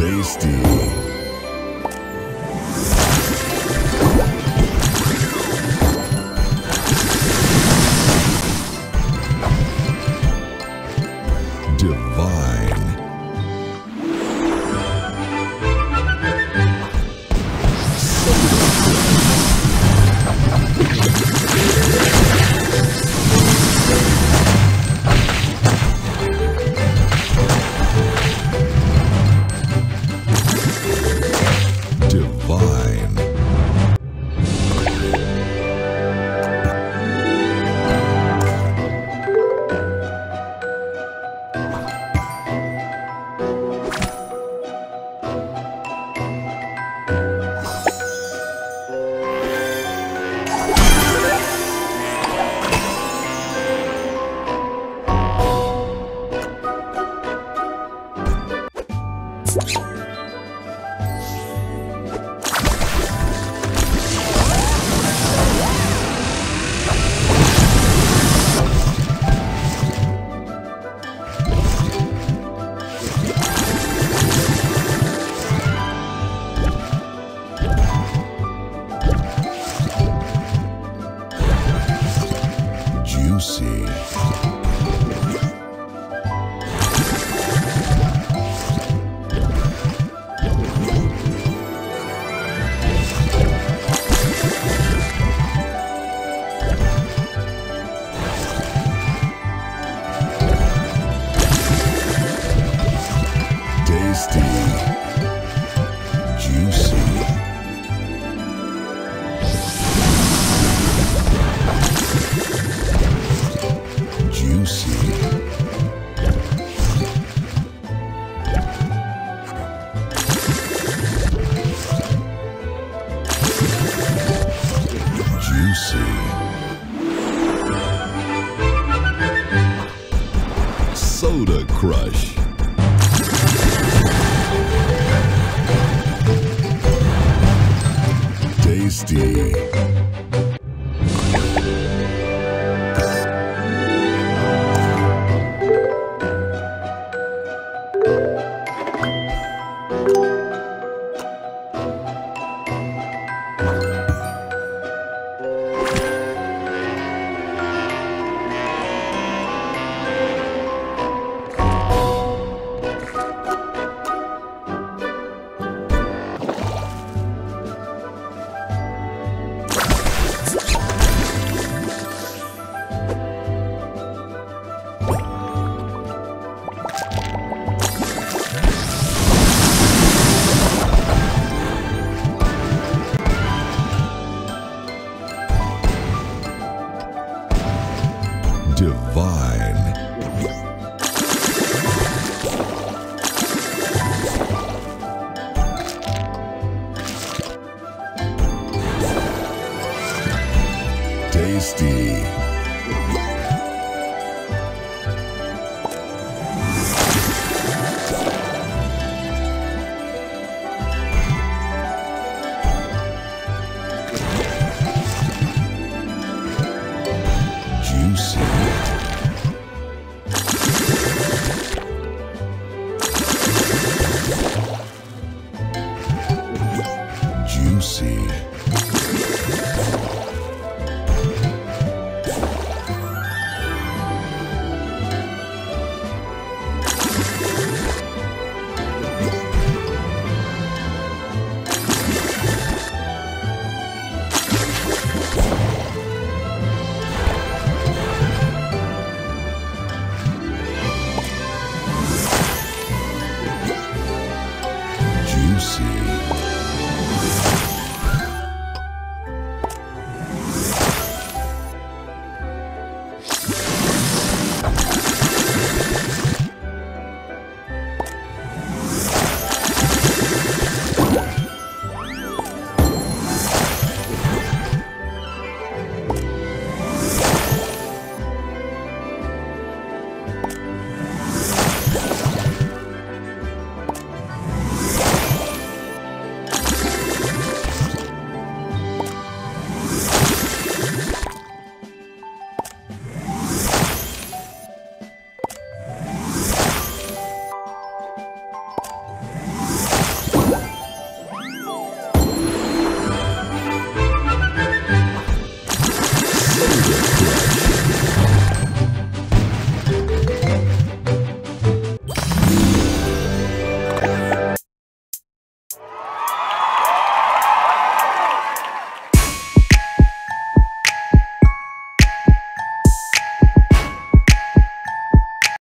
tasty. Soda Crush. Tasty. Tasty. Juicy.